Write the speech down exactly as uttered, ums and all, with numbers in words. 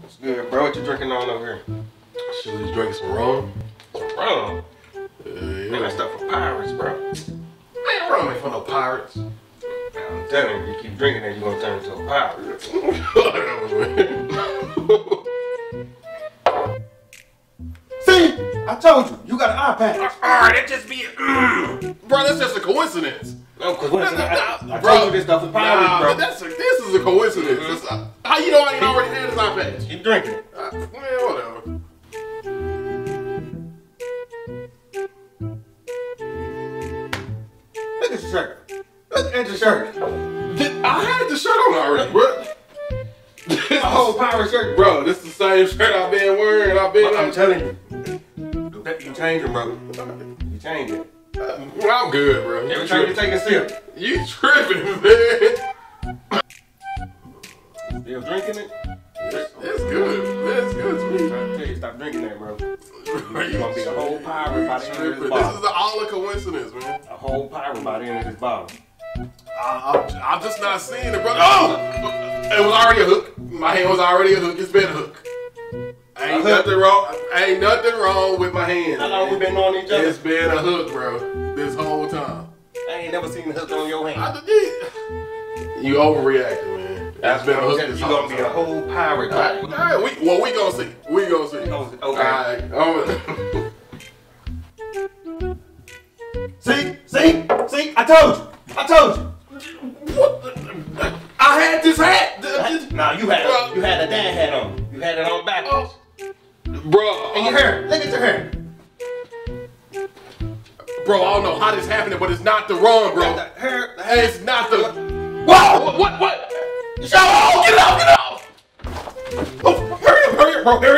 What's good, bro? What you drinking on over here? Should we drink some rum? Rum? Uh, yeah. Man, that stuff for pirates, bro. Man, rum ain't for no pirates. I'm telling you, you keep drinking that, you gonna turn into a pirate. See? I told you, you got an iPad. Alright, that just be mm. Bro, that's just a coincidence. No coincidence. I, I, I bro, told you this stuff for pirates, nah, bro. But that's a, this is a coincidence. Mm -hmm. a, how you know I ain't already had this iPad? Keep drinking. Uh, man, whatever. Look at your shirt. Look at your shirt. I had the shirt on already, bro. A whole pirate shirt. Bro, this is the same shirt I've been wearing. I've been. I'm telling you. You change it, brother. You change it. Well, I'm good, bro. Every you time tripping. You take a sip. You tripping, man. Still drinking it? It's, it's good. It's good to me. I'm trying to tell you, stop drinking that, bro. You're going to be a whole pirate by the end of this bottle. This is all a coincidence, man. A whole pirate by the end of this bottle. I'm just not seeing it, brother. Oh! It was already a hook. My hand was already a hook. It's been a hook. Ain't nothing wrong. Ain't nothing wrong with my hand. How long we been on each other? It's been a hook, bro. This whole time. I ain't never seen a hook on your hand. I did. You overreacted, man. That's been a hook this whole time. You gonna be a whole pirate. All right. All right. We, well, we gonna see. We gonna see. Okay. All right. See, see, see. I told you. I told you. What? The? I had this hat. Nah, you had bro. You had a dad hat on. You had it on backwards. Oh. Bro, and your hair. Look at your hair. Bro, I don't know how this happening, but it's not the wrong, bro. The hair, the hair. It's not the. Whoa! What? What? What? Yo! Get out! Get out! Oh, hurry up! Hurry up, bro! Hurry up!